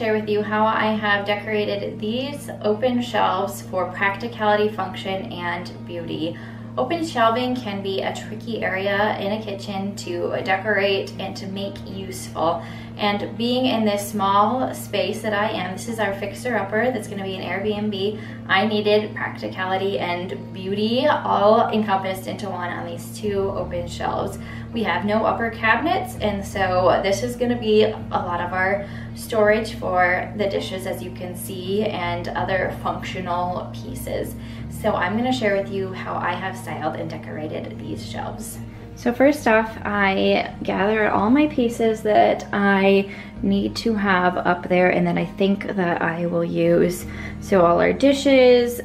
share with you how I have decorated these open shelves for practicality, function, and beauty. Open shelving can be a tricky area in a kitchen to decorate and to make useful. And being in this small space that I am, this is our fixer-upper that's going to be an Airbnb, I needed practicality and beauty all encompassed into one on these two open shelves. We have no upper cabinets, and so this is going to be a lot of our storage for the dishes, as you can see, and other functional pieces. So I'm going to share with you how I have styled and decorated these shelves. So first off, I gather all my pieces that I need to have up there and that I think that I will use. So all our dishes,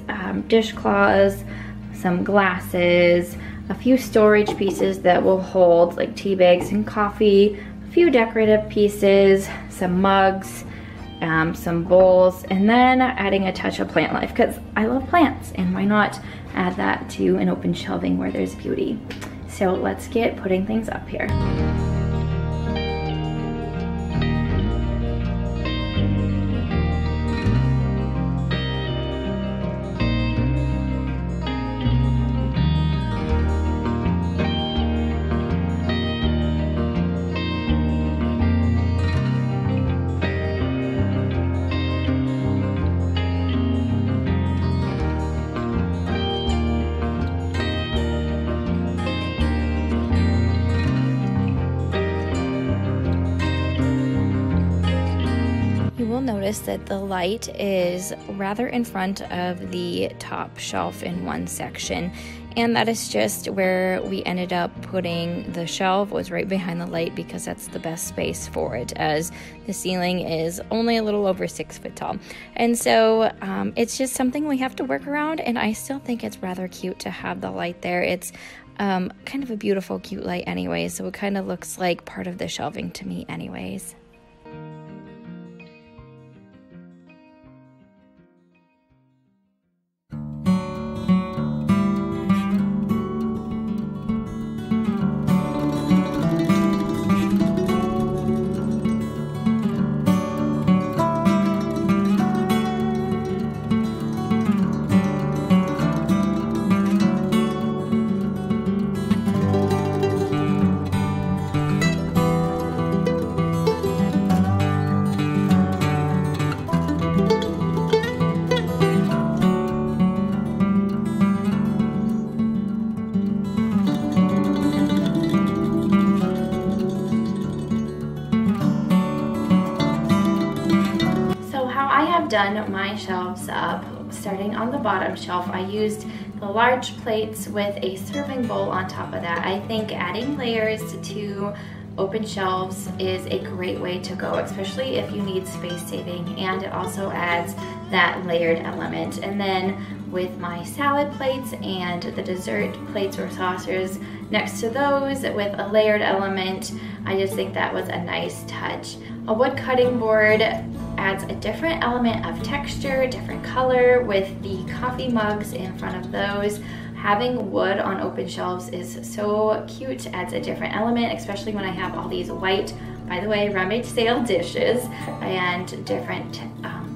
dishcloths, some glasses, a few storage pieces that will hold like tea bags and coffee, a few decorative pieces, some mugs, some bowls, and then adding a touch of plant life because I love plants, and why not add that to an open shelving where there's beauty. So let's get putting things up here. Notice that the light is rather in front of the top shelf in one section, and that is just where we ended up putting the shelf, was right behind the light because that's the best space for it, as the ceiling is only a little over 6 foot tall. And so it's just something we have to work around, and I still think it's rather cute to have the light there. It's kind of a beautiful, cute light anyway, so it kind of looks like part of the shelving to me anyways. Done my shelves up. Starting on the bottom shelf, I used the large plates with a serving bowl on top of that. I think adding layers to open shelves is a great way to go, especially if you need space saving, and it also adds that layered element. And then with my salad plates and the dessert plates or saucers next to those with a layered element, I just think that was a nice touch. A wood cutting board adds a different element of texture, different color with the coffee mugs in front of those. Having wood on open shelves is so cute, adds a different element, especially when I have all these white, by the way, rummage sale dishes and different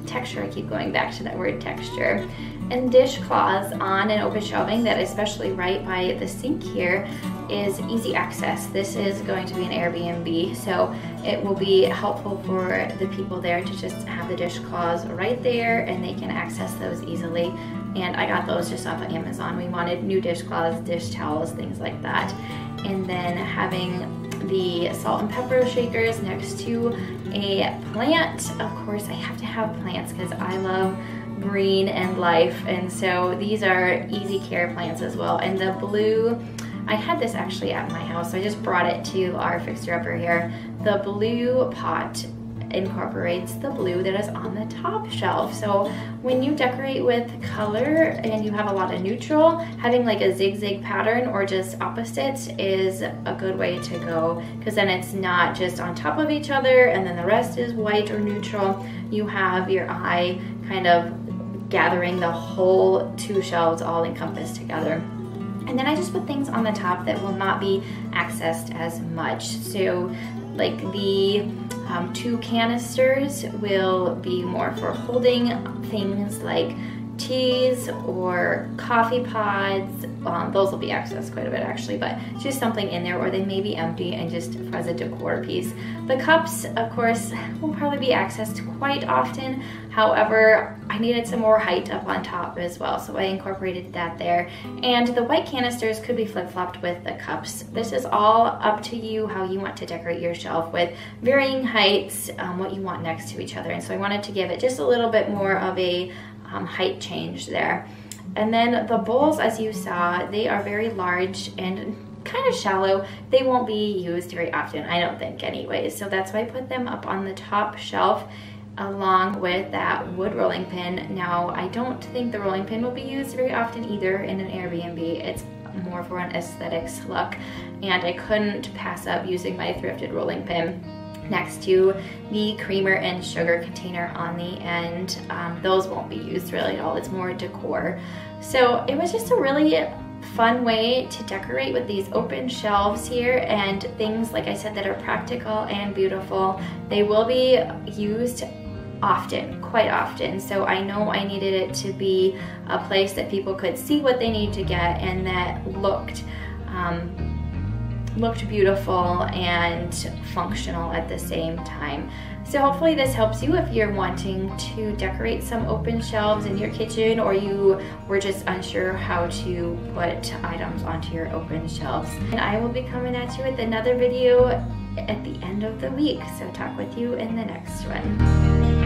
texture. I keep going back to that word texture. And dishcloths on an open shelving that, especially right by the sink here, is easy access. This is going to be an Airbnb, so it will be helpful for the people there to just have the dishcloths right there, and they can access those easily. And I got those just off of Amazon. We wanted new dishcloths, dish towels, things like that. And then having the salt and pepper shakers next to a plant. Of course, I have to have plants because I love green and life, and so these are easy care plants as well. And the blue, I had this actually at my house, so I just brought it to our fixer-upper here. The blue pot incorporates the blue that is on the top shelf. So when you decorate with color and you have a lot of neutral, having like a zigzag pattern or just opposites is a good way to go, because then it's not just on top of each other and then the rest is white or neutral. You have your eye kind of gathering the whole two shelves all encompassed together. And then I just put things on the top that will not be accessed as much. So like the two canisters will be more for holding things like teas or coffee pods. Those will be accessed quite a bit actually, but just something in there, or they may be empty and just for as a decor piece. The cups, of course, will probably be accessed quite often. However, I needed some more height up on top as well, so I incorporated that there. And the white canisters could be flip-flopped with the cups. This is all up to you how you want to decorate your shelf with varying heights, what you want next to each other. And so I wanted to give it just a little bit more of a height change there. And then the bowls, as you saw, they are very large and kind of shallow. They won't be used very often, I don't think, anyways. So that's why I put them up on the top shelf along with that wood rolling pin. Now, I don't think the rolling pin will be used very often either in an Airbnb. It's more for an aesthetics look, and I couldn't pass up using my thrifted rolling pin next to the creamer and sugar container on the end. Those won't be used really at all, it's more decor. So it was just a really fun way to decorate with these open shelves here, and things, like I said, that are practical and beautiful. They will be used often, quite often. So I know I needed it to be a place that people could see what they need to get and that looked beautiful and functional at the same time. So hopefully this helps you if you're wanting to decorate some open shelves in your kitchen, or you were just unsure how to put items onto your open shelves. And I will be coming at you with another video at the end of the week, so talk with you in the next one.